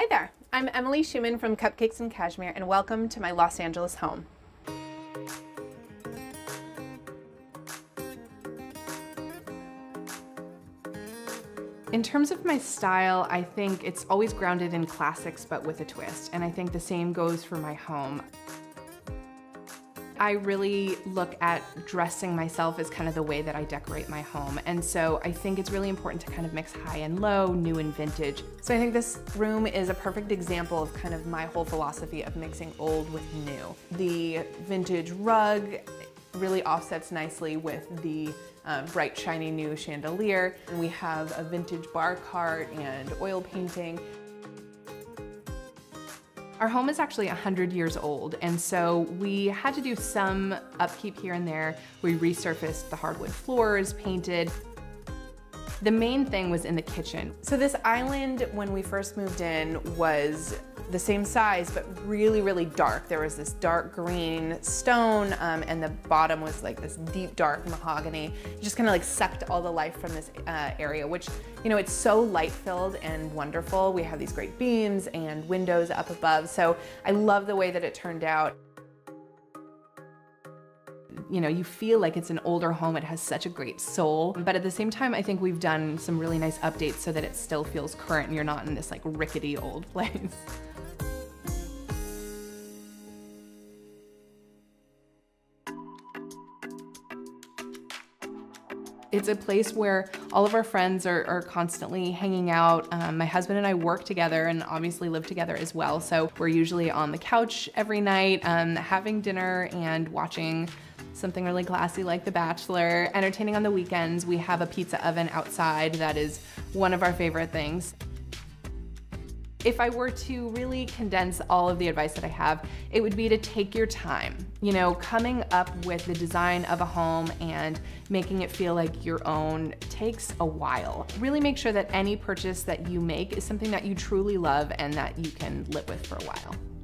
Hi there, I'm Emily Schuman from Cupcakes and Cashmere, and welcome to my Los Angeles home. In terms of my style, I think it's always grounded in classics but with a twist, and I think the same goes for my home. I really look at dressing myself as kind of the way that I decorate my home. And so I think it's really important to kind of mix high and low, new and vintage. So I think this room is a perfect example of kind of my whole philosophy of mixing old with new. The vintage rug really offsets nicely with the bright, shiny new chandelier. And we have a vintage bar cart and oil painting. Our home is actually 100 years old, and so we had to do some upkeep here and there. We resurfaced the hardwood floors, painted. The main thing was in the kitchen. So this island, when we first moved in, was the same size, but really, really dark. There was this dark green stone, and the bottom was like this deep, dark mahogany. It just kind of like sucked all the life from this area, which, you know, it's so light-filled and wonderful. We have these great beams and windows up above, so I love the way that it turned out. You know, you feel like it's an older home. It has such a great soul. But at the same time, I think we've done some really nice updates so that it still feels current and you're not in this like rickety old place. It's a place where all of our friends are constantly hanging out. My husband and I work together and obviously live together as well. So we're usually on the couch every night, having dinner and watching something really classy like The Bachelor, entertaining on the weekends. We have a pizza oven outside. That is one of our favorite things. If I were to really condense all of the advice that I have, it would be to take your time. You know, coming up with the design of a home and making it feel like your own takes a while. Really make sure that any purchase that you make is something that you truly love and that you can live with for a while.